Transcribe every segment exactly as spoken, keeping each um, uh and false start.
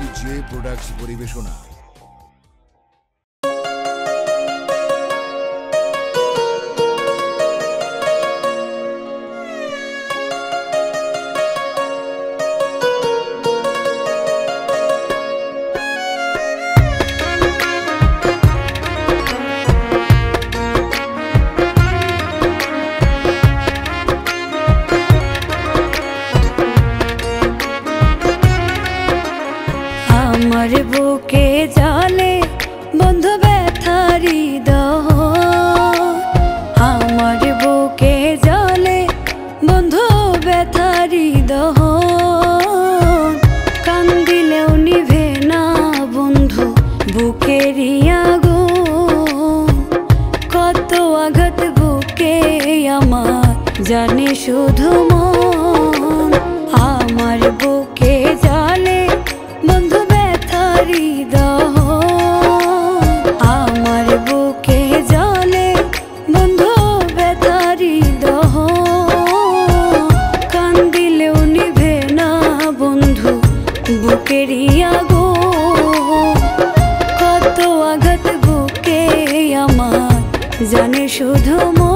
একটি J products পরিবেশনা। আমার বুকে জলে বন্ধু ব্যথারি দহ, আমার বুকে জলে বন্ধু ব্যথারি দহ, কান্দিলেও নিভে না বন্ধু বুকেরি আগুন। কত আঘাত বুকে আমার জানে শুধু মন, আমার বুকে জলে বন্ধু হৃদয়, আমার বুকে জলে বন্ধু বেদারিদহ, কান্দিলেও নিভে না বন্ধু বুকেরি আগুন। কত আঘাত বুকে আমার জানে শুধু মন।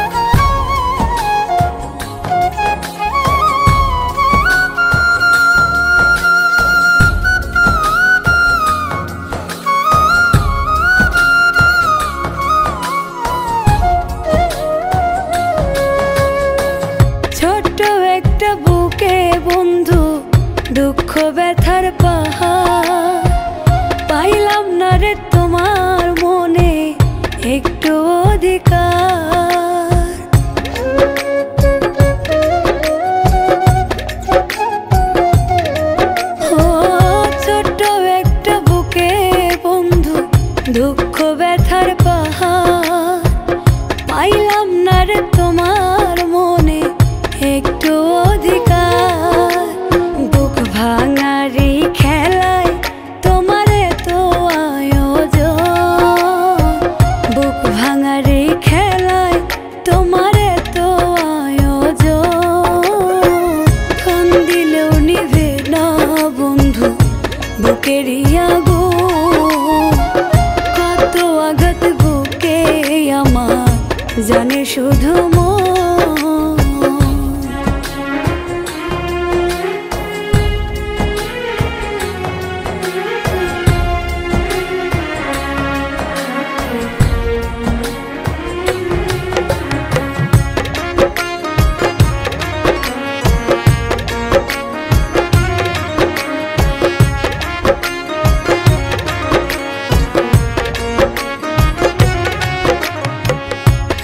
বন্ধু দুঃখ ব্যথার পাহাড়, পাইলাম না রে তোমার মনে একটু অধিকার। ও ছোট্ট একটা বুকে বন্ধু দুঃখ ব্যথার পাহাড়, পাইলাম না রে তোমার মনে একটু অধিকার। বুক ভাঙারি খেলায় তোমারে তো আয়োজন, বুক ভাঙারি খেলায় তোমারে তো আয়োজন, কান্দিলেও নিভে না বন্ধু বুকেরি আগুন। কত আঘাত বুকে আমার জানে শুধু মন।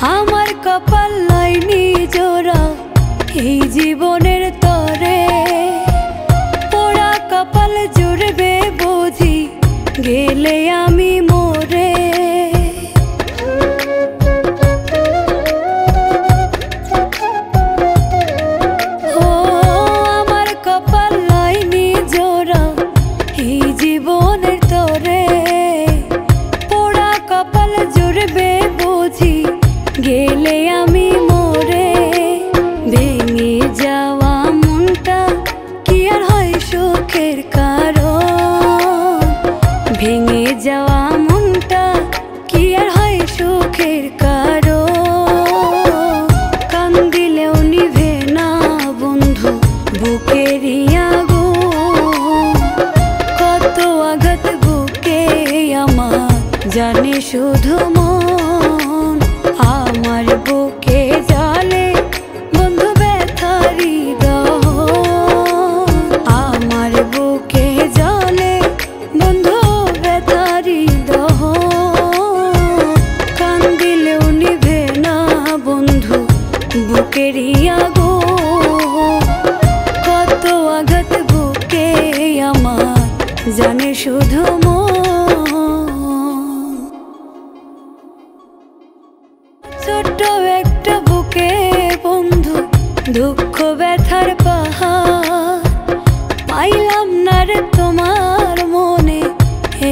আমার কপাল লাইনি জোড়া এই জীবনের তরে, পোড়া কপাল জুড়বে বুঝি গেলে আমি মরে। ও আমার কপাল লাইনি জোড়া এই জীবনের তরে, পোড়া কপাল জুড়বে বুঝি গেলে আমি মরে। ভেঙে যাওয়া মনটা কি আর হয় সুখের কারণ, ভেঙে যাওয়া মনটা কি আর হয় সুখের কারণ, কান্দিলেও নিভে না বন্ধু বুকেরি আগুন। কত আঘাত বুকে আমার জানে শুধু মন, আমার বুকে জলে বন্ধু ব্যথারি দহ, আমার বুকে জলে বন্ধু ব্যথারি দহ, কান্দিলেও নিভে না বন্ধু বুকেরি আগুন। কত আঘাত বুকে আমার জানে শুধু মন। ছোট্ট একটা বুকে বন্ধু দুঃখ ব্যথার পাহাড়, পাইলাম না রে তোমার মনে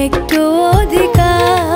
একটু অধিকার।